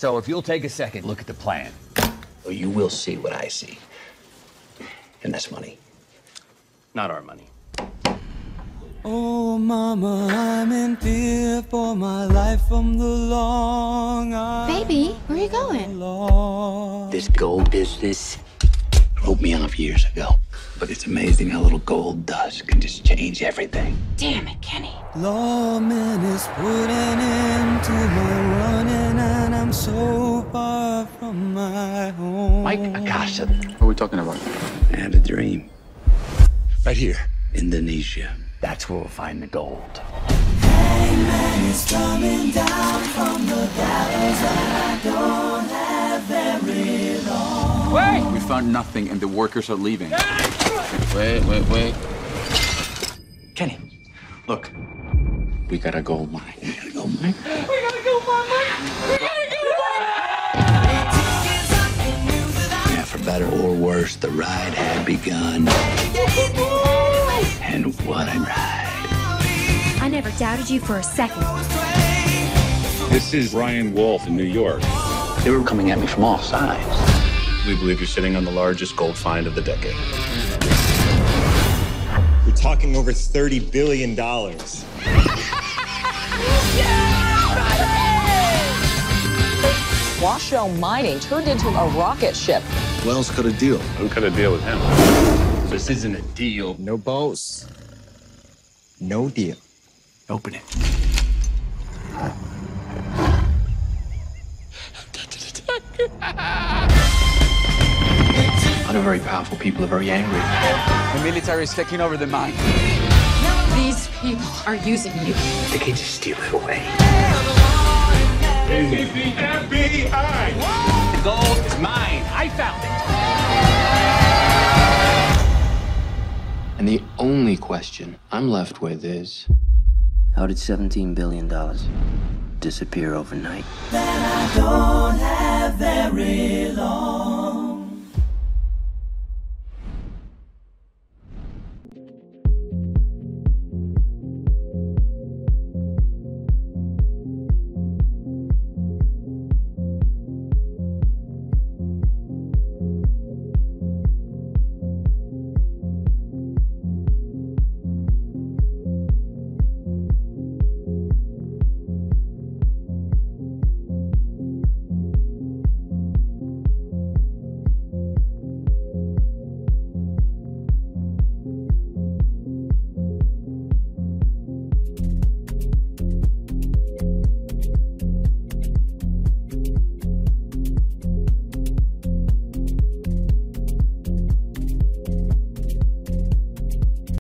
So if you'll take a second, look at the plan. Well, you will see what I see. And that's money. Not our money. Oh, mama, I'm in fear for my life from the long hour. Baby, where are you going? This gold business wrote me off years ago. But it's amazing how little gold dust can just change everything. Damn it, Kenny. Lawman is putting into my running, and I'm so far from my home. Mike Akasha. What are we talking about? I had a dream. Right here. Indonesia. That's where we'll find the gold. Hangman is coming down from the gallows, and I don't have very long. Wait! We found nothing, and the workers are leaving. Hey! Wait. Kenny, look. We got a gold mine. We got a gold mine. We got a gold mine. We got a gold mine. Yeah, for better or worse, the ride had begun. And what a ride. I never doubted you for a second. This is Ryan Wolf in New York. They were coming at me from all sides. We believe you're sitting on the largest gold find of the decade. We're talking over $30 billion. Washoe Mining turned into a rocket ship. Wells cut a deal. Who cut a deal with him? This isn't a deal. No boss. No deal. Open it. I'm dead to the tiger. A lot of very powerful people are very angry. The military is taking over the mine. These people are using you. They can't just steal it away. This is the FBI. Whoa. The gold is mine. I found it. And the only question I'm left with is, how did $17 billion disappear overnight? That I don't have very long.